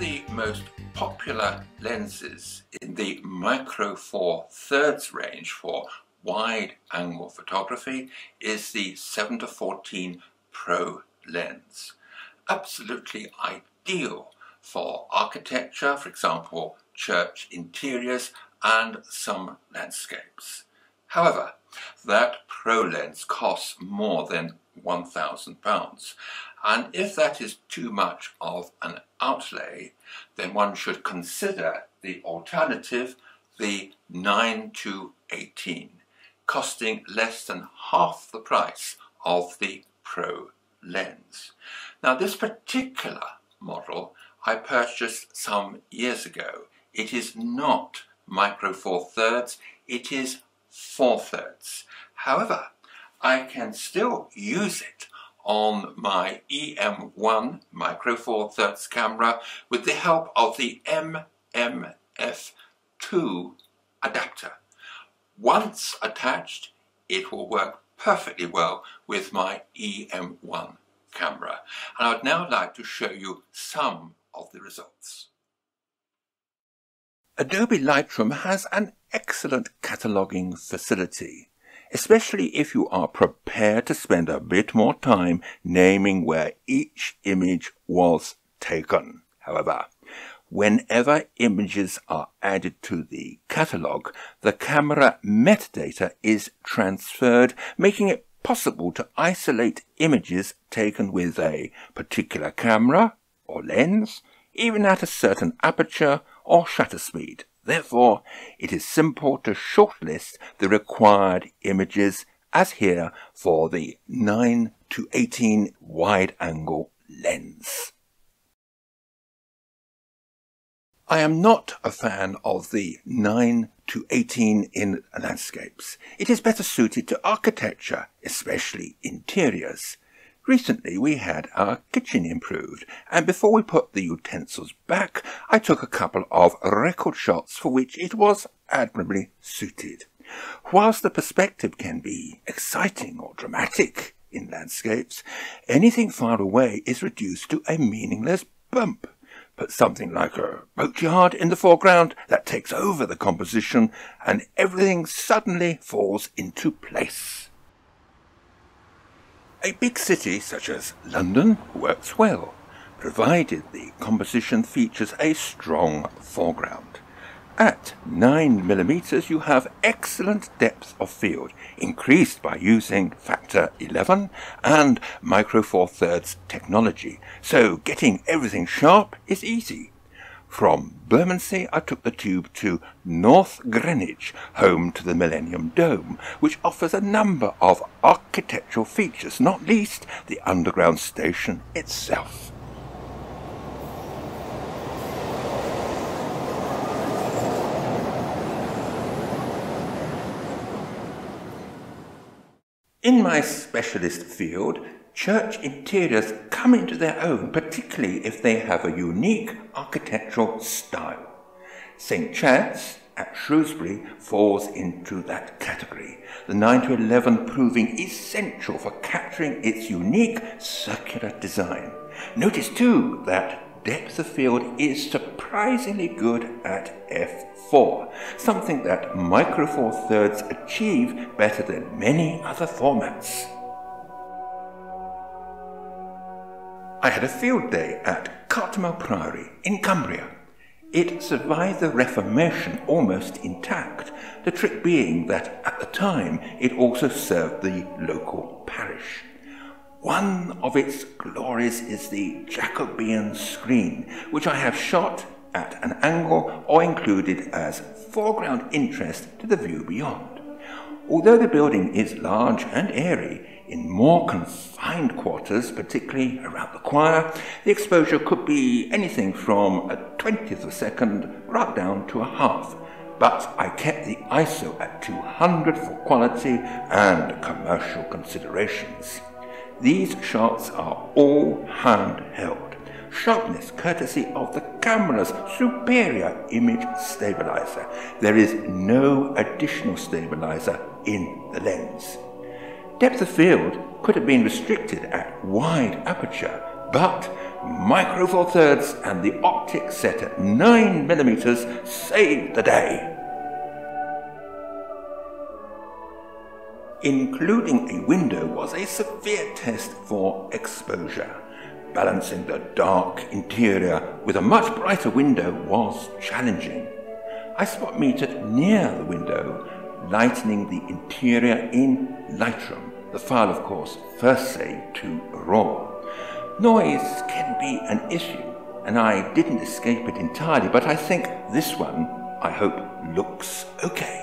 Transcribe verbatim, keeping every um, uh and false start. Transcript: the most popular lenses in the Micro Four Thirds range for wide angle photography is the seven to fourteen Pro lens. Absolutely ideal for architecture, for example, church interiors and some landscapes. However, that Pro lens costs more than one thousand pounds, and if that is too much of an outlay, then one should consider the alternative, the nine to eighteen, costing less than half the price of the Pro lens. Now, this particular model I purchased some years ago. It is not Micro Four Thirds, it is Four Thirds. However, I can still use it on my E M one Micro Four Thirds camera with the help of the M M F two adapter. Once attached, it will work perfectly well with my E M one camera. And I'd now like to show you some of the results. Adobe Lightroom has an excellent cataloguing facility, especially if you are prepared to spend a bit more time naming where each image was taken. However, whenever images are added to the catalogue, the camera metadata is transferred, making it possible to isolate images taken with a particular camera or lens, even at a certain aperture or shutter speed. Therefore, it is simple to shortlist the required images, as here for the nine to eighteen wide-angle lens. I am not a fan of the nine to eighteen in landscapes. It is better suited to architecture, especially interiors. Recently we had our kitchen improved, and before we put the utensils back, I took a couple of record shots for which it was admirably suited. Whilst the perspective can be exciting or dramatic in landscapes, anything far away is reduced to a meaningless bump. Put something like a boatyard in the foreground that takes over the composition, and everything suddenly falls into place. A big city such as London works well, provided the composition features a strong foreground. At nine millimeter you have excellent depth of field, increased by using factor eleven and Micro Four Thirds technology, so getting everything sharp is easy. From Bermondsey I took the tube to North Greenwich, home to the Millennium Dome, which offers a number of architectural features, not least the underground station itself. In my specialist field, church interiors come into their own, particularly if they have a unique architectural style. Saint Chad's at Shrewsbury falls into that category, the nine to eleven proving essential for capturing its unique circular design. Notice too that depth of field is surprisingly good at F four, something that Micro Four Thirds achieve better than many other formats. I had a field day at Cartmel Priory in Cumbria. It survived the Reformation almost intact, the trick being that at the time it also served the local parish. One of its glories is the Jacobean screen, which I have shot at an angle or included as foreground interest to the view beyond. Although the building is large and airy, in more confined quarters, particularly around the choir, the exposure could be anything from a twentieth of a second right down to a half, but I kept the I S O at two hundred for quality and commercial considerations. These shots are all handheld, sharpness courtesy of the camera's superior image stabilizer. There is no additional stabilizer in the lens. Depth of field could have been restricted at wide aperture, but Micro Four Thirds and the optic set at nine millimeter saved the day. Including a window was a severe test for exposure. Balancing the dark interior with a much brighter window was challenging. I spot metered near the window, lightening the interior in Lightroom, the file of course first saved to RAW. Noise can be an issue, and I didn't escape it entirely, but I think this one, I hope, looks okay.